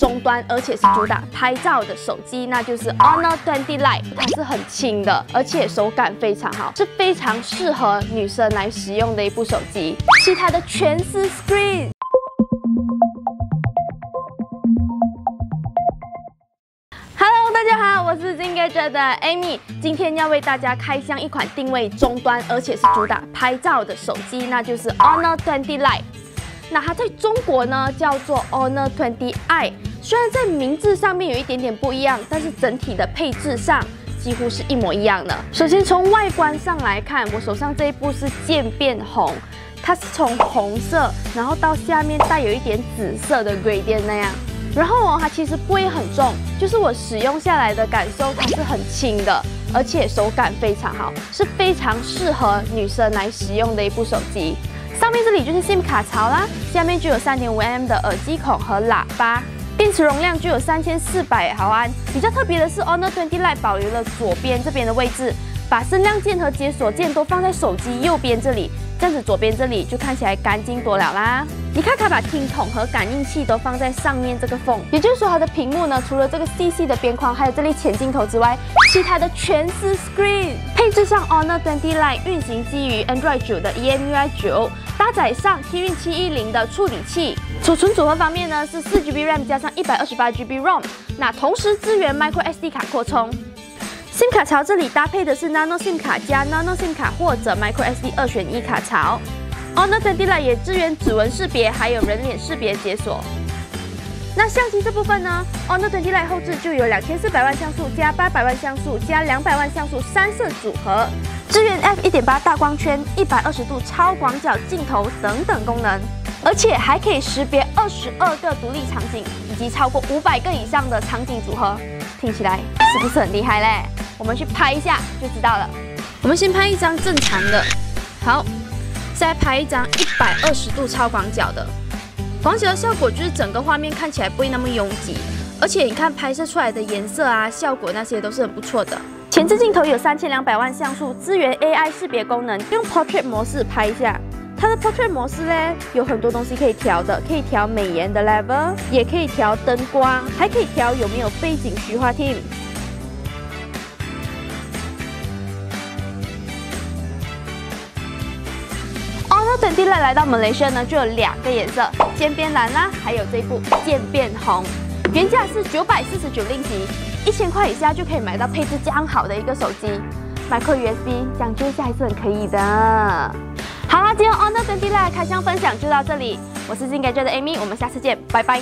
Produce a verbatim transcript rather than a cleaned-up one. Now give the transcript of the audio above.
终端，而且是主打拍照的手机，那就是 Honor twenty Lite， 它是很轻的，而且手感非常好，是非常适合女生来使用的一部手机。其他的全是 screen。 大家好，我是金 gadget 的 Amy， 今天要为大家开箱一款定位终端，而且是主打拍照的手机，那就是 Honor twenty Lite。那它在中国呢叫做 Honor twenty i， 虽然在名字上面有一点点不一样，但是整体的配置上几乎是一模一样的。首先从外观上来看，我手上这一部是渐变红，它是从红色，然后到下面带有一点紫色的 gradient 那样。 然后哦，它其实不会很重，就是我使用下来的感受，它是很轻的，而且手感非常好，是非常适合女生来使用的一部手机。上面这里就是 SIM 卡槽啦，下面就有 三点五毫安 的耳机孔和喇叭，电池容量就有 三千四百毫安。比较特别的是 Honor twenty Lite 保留了左边这边的位置，把声量键和解锁键都放在手机右边这里。 这样子左边这里就看起来干净多了啦。你看，它把听筒和感应器都放在上面这个缝，也就是说它的屏幕呢，除了这个细细的边框，还有这里前镜头之外，其他的全是 screen。配置上 Honor twenty Lite 运行基于 Android 九的 E M U I 九， 搭载上 Kirin 七一零的处理器。储存组合方面呢，是 四 G B RAM 加上 一百二十八 G B ROM， 那同时支援 micro S D 卡扩充。 SIM 卡槽这里搭配的是 nano SIM 卡加 nano SIM 卡或者 micro S D 二选一卡槽。Honor twenty Lite 也支援指纹识别，还有人脸识别解锁。那相机这部分呢 ，Honor twenty Lite 后置就有两千四百万像素加八百万像素加两百万像素三摄组合，支援 f 一点八 大光圈、一百二十度超广角镜头等等功能，而且还可以识别二十二个独立场景以及超过五百个以上的场景组合。听起来是不是很厉害嘞？ 我们去拍一下就知道了。我们先拍一张正常的，好，再拍一张一百二十度超广角的。广角的效果就是整个画面看起来不会那么拥挤，而且你看拍摄出来的颜色啊、效果那些都是很不错的。前置镜头有三千两百万像素，支援 A I 识别功能，用 Portrait 模式拍一下。它的 Portrait 模式嘞，有很多东西可以调的，可以调美颜的 level， 也可以调灯光，还可以调有没有背景虚化 theme。 Honor twenty Lite 来到马来西亚呢，就有两个颜色，渐变蓝啦，还有这部渐变红，原价是九百四十九令吉， 一千块以下就可以买到配置这样好的一个手机。micro U S B 讲究一下还是很可以的。好啦，今天 Honor twenty Lite 开箱分享就到这里，我是金 gadget 的 Amy， 我们下次见，拜拜。